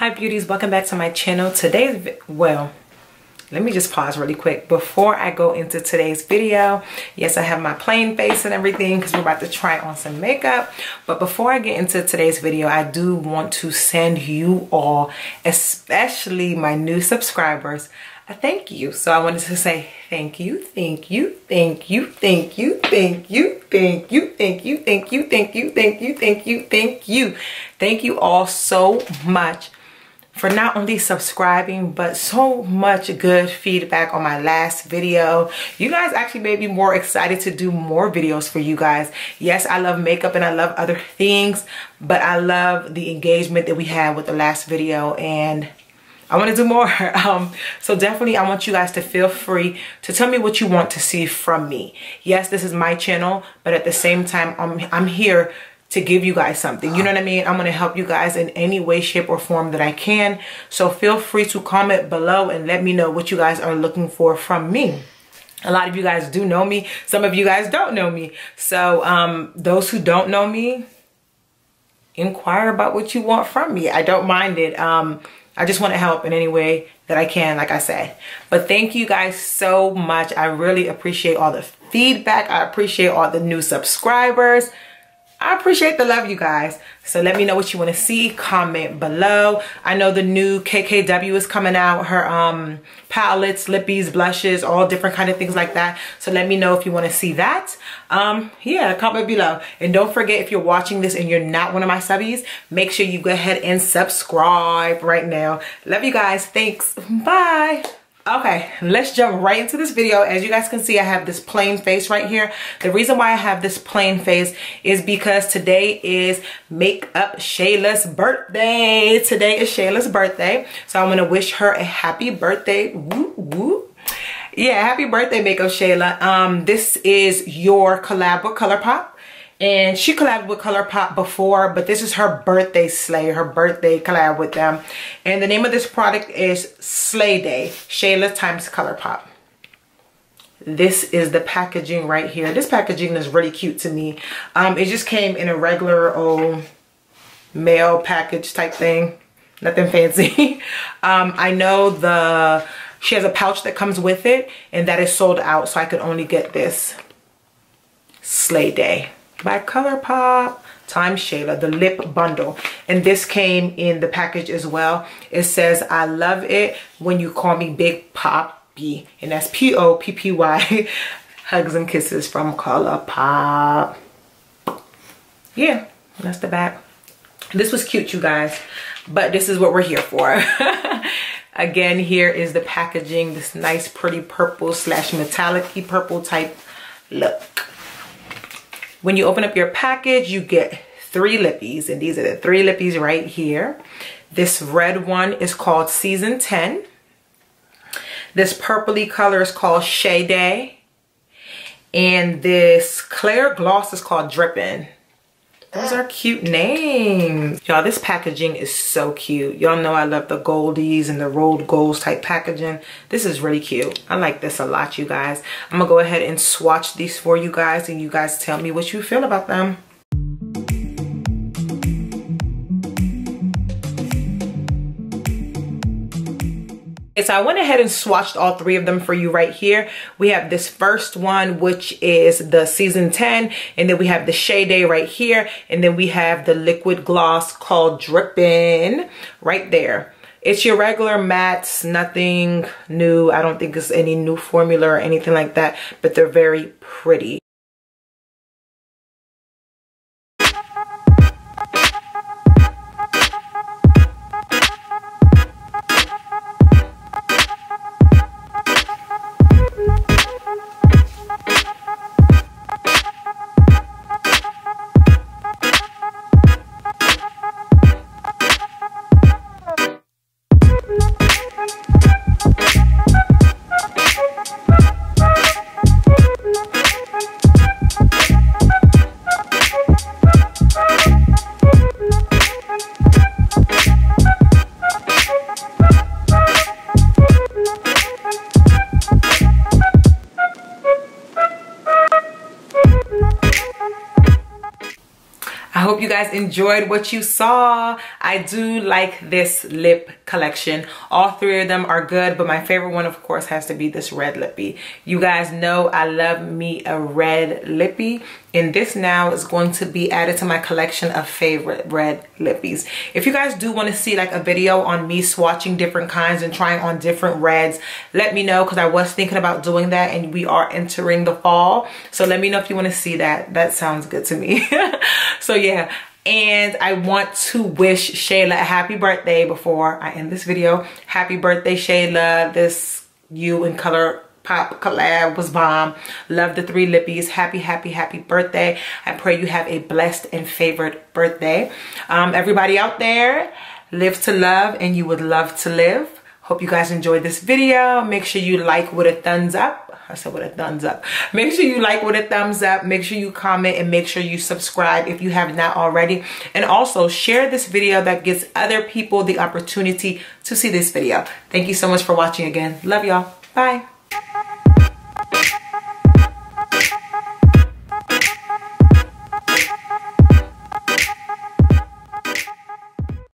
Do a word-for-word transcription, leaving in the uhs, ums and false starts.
Hi beauties, welcome back to my channel. Today's, well, let me just pause really quick before I go into today's video. Yes, I have my plain face and everything because we're about to try on some makeup. But before I get into today's video, I do want to send you all, especially my new subscribers, a thank you. So I wanted to say thank you, thank you, thank you, thank you, thank you, thank you, thank you, thank you, thank you, thank you, thank you, thank you. Thank you all so much for not only subscribing, but so much good feedback on my last video. You guys actually made me more excited to do more videos for you guys. Yes, I love makeup and I love other things, but I love the engagement that we had with the last video and I want to do more. Um, so definitely I want you guys to feel free to tell me what you want to see from me. Yes, this is my channel, but at the same time, I'm, I'm here to give you guys something. You know what I mean? I'm gonna help you guys in any way, shape, or form that I can. So feel free to comment below and let me know what you guys are looking for from me. A lot of you guys do know me. Some of you guys don't know me. So um, those who don't know me, inquire about what you want from me. I don't mind it. Um, I just wanna help in any way that I can, like I said. But thank you guys so much. I really appreciate all the feedback. I appreciate all the new subscribers. I appreciate the love, you guys. So let me know what you want to see. Comment below. I know the new K K W is coming out. Her um, palettes, lippies, blushes, all different kind of things like that. So let me know if you want to see that. Um, yeah, comment below. And don't forget, if you're watching this and you're not one of my subbies, make sure you go ahead and subscribe right now. Love you guys. Thanks. Bye. Okay, let's jump right into this video. As you guys can see, I have this plain face right here. The reason why I have this plain face is because today is Makeup Shayla's birthday. Today is Shayla's birthday. So I'm going to wish her a happy birthday. Woo, woo. Yeah, happy birthday, Makeup Shayla. Um, this is your collab with ColourPop. And she collabed with ColourPop before, but this is her birthday slay, her birthday collab with them. And the name of this product is Slay Day, Shayla times ColourPop. This is the packaging right here. This packaging is really cute to me. Um, it just came in a regular old mail package type thing. Nothing fancy. um, I know the she has a pouch that comes with it, and that is sold out, so I could only get this Slay Day by ColourPop times Shayla, the lip bundle. And this came in the package as well. It says, I love it when you call me Big Poppy. And that's P O P P Y. Hugs and kisses from ColourPop. Yeah, that's the back. This was cute, you guys, but this is what we're here for. Again, here is the packaging, this nice, pretty purple slash metallic-y purple type look. When you open up your package, you get three lippies, and these are the three lippies right here. This red one is called Season ten. This purpley color is called Slay Day. And this clear gloss is called Drippin'. Those are cute names. Y'all, this packaging is so cute. Y'all know I love the goldies and the rolled golds type packaging. This is really cute. I like this a lot, you guys. I'm gonna go ahead and swatch these for you guys and you guys tell me what you feel about them. So I went ahead and swatched all three of them for you right here. We have this first one, which is the Season ten, and then we have the Slay Day right here, and then we have the liquid gloss called Drippin' right there. It's your regular mattes, nothing new. I don't think it's any new formula or anything like that, but they're very pretty. Bye. I hope you guys enjoyed what you saw. I do like this lip collection. All three of them are good, but my favorite one, of course, has to be this red lippy. You guys know I love me a red lippy, and this now is going to be added to my collection of favorite red lippies. If you guys do want to see like a video on me swatching different kinds and trying on different reds, let me know, because I was thinking about doing that, and we are entering the fall. So let me know if you want to see that. That sounds good to me. So yeah, and I want to wish Shayla a happy birthday before I end this video. Happy birthday, Shayla. This you and color Pop collab was bomb. Love the three lippies. Happy, happy, happy birthday. I pray you have a blessed and favored birthday. Um, everybody out there, live to love and you would love to live. Hope you guys enjoyed this video. Make sure you like with a thumbs up. I said with a thumbs up. Make sure you like with a thumbs up. Make sure you comment and make sure you subscribe if you have not already. And also share this video that gives other people the opportunity to see this video. Thank you so much for watching again. Love y'all. Bye.